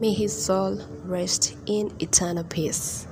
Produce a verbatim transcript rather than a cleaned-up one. May his soul rest in eternal peace.